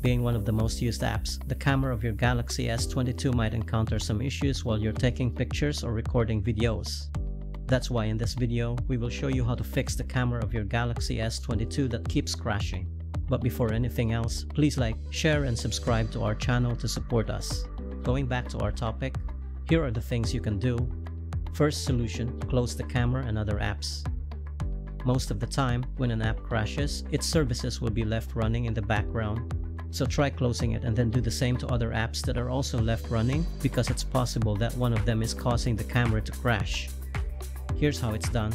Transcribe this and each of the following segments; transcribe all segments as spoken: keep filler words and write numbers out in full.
Being one of the most used apps, the camera of your Galaxy S twenty-two might encounter some issues while you're taking pictures or recording videos. That's why in this video, we will show you how to fix the camera of your Galaxy S twenty-two that keeps crashing. But before anything else, please like, share, and subscribe to our channel to support us. Going back to our topic, here are the things you can do. First solution, close the camera and other apps. Most of the time, when an app crashes, its services will be left running in the background. So try closing it and then do the same to other apps that are also left running, because it's possible that one of them is causing the camera to crash. Here's how it's done.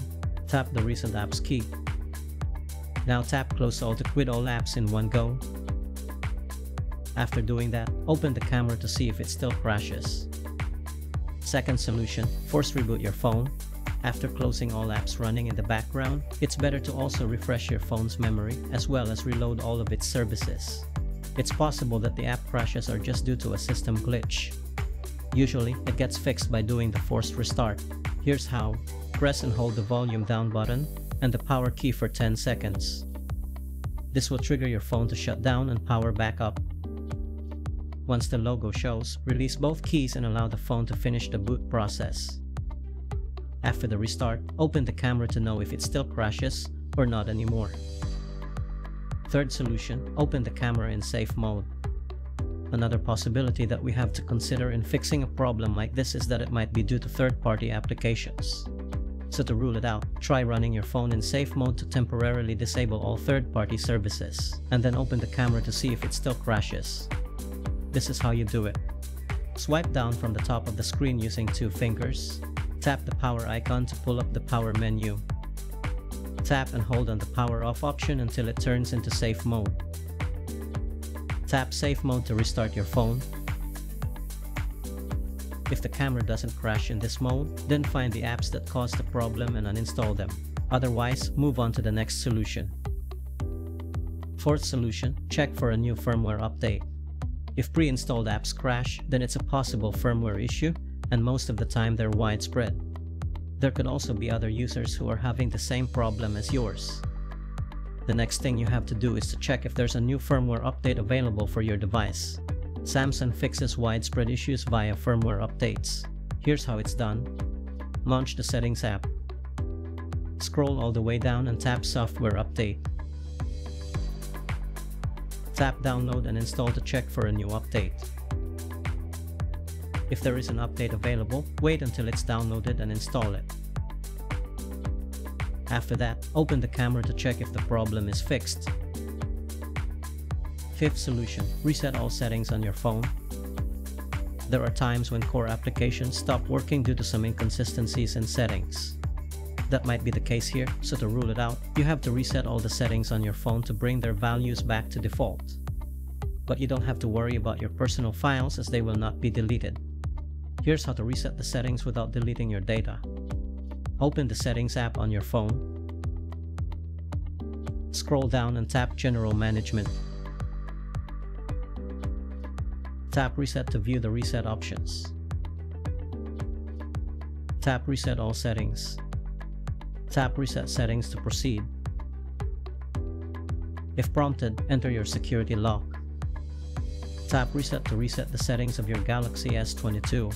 Tap the Recent Apps key. Now tap Close All to quit all apps in one go. After doing that, open the camera to see if it still crashes. Second solution, force reboot your phone. After closing all apps running in the background, it's better to also refresh your phone's memory as well as reload all of its services. It's possible that the app crashes are just due to a system glitch. Usually, it gets fixed by doing the forced restart. Here's how. Press and hold the volume down button and the power key for ten seconds. This will trigger your phone to shut down and power back up. Once the logo shows, release both keys and allow the phone to finish the boot process. After the restart, open the camera to know if it still crashes or not anymore. Third solution, open the camera in safe mode. Another possibility that we have to consider in fixing a problem like this is that it might be due to third-party applications. So to rule it out, try running your phone in safe mode to temporarily disable all third-party services, and then open the camera to see if it still crashes. This is how you do it. Swipe down from the top of the screen using two fingers. Tap the power icon to pull up the power menu. Tap and hold on the power off option until it turns into safe mode. Tap safe mode to restart your phone. If the camera doesn't crash in this mode, then find the apps that caused the problem and uninstall them. Otherwise, move on to the next solution. Fourth solution, check for a new firmware update. If pre-installed apps crash, then it's a possible firmware issue, and most of the time they're widespread. There could also be other users who are having the same problem as yours. The next thing you have to do is to check if there's a new firmware update available for your device. Samsung fixes widespread issues via firmware updates. Here's how it's done. Launch the Settings app. Scroll all the way down and tap Software Update. Tap Download and Install to check for a new update. If there is an update available, wait until it's downloaded and install it. After that, open the camera to check if the problem is fixed. Fifth solution, reset all settings on your phone. There are times when core applications stop working due to some inconsistencies in settings. That might be the case here, so to rule it out, you have to reset all the settings on your phone to bring their values back to default. But you don't have to worry about your personal files as they will not be deleted. Here's how to reset the settings without deleting your data. Open the Settings app on your phone. Scroll down and tap General Management. Tap Reset to view the reset options. Tap Reset all settings. Tap Reset settings to proceed. If prompted, enter your security lock. Tap Reset to reset the settings of your Galaxy S twenty-two.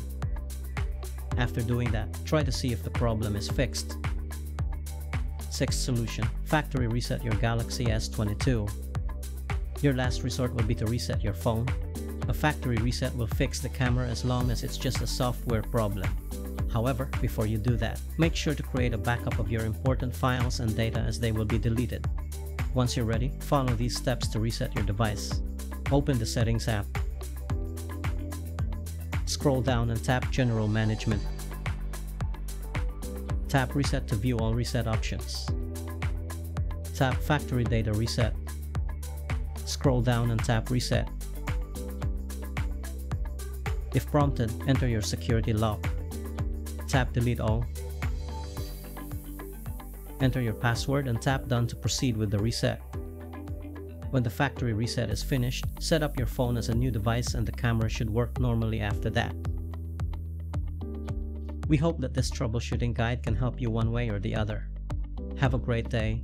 After doing that, try to see if the problem is fixed. Sixth solution, factory reset your Galaxy S twenty-two. Your last resort would be to reset your phone. A factory reset will fix the camera as long as it's just a software problem. However, before you do that, make sure to create a backup of your important files and data as they will be deleted. Once you're ready, follow these steps to reset your device. Open the Settings app. Scroll down and tap General Management. Tap Reset to view all reset options. Tap Factory Data Reset. Scroll down and tap Reset. If prompted, enter your security lock. Tap Delete All. Enter your password and tap Done to proceed with the reset. When the factory reset is finished, set up your phone as a new device and the camera should work normally after that. We hope that this troubleshooting guide can help you one way or the other. Have a great day.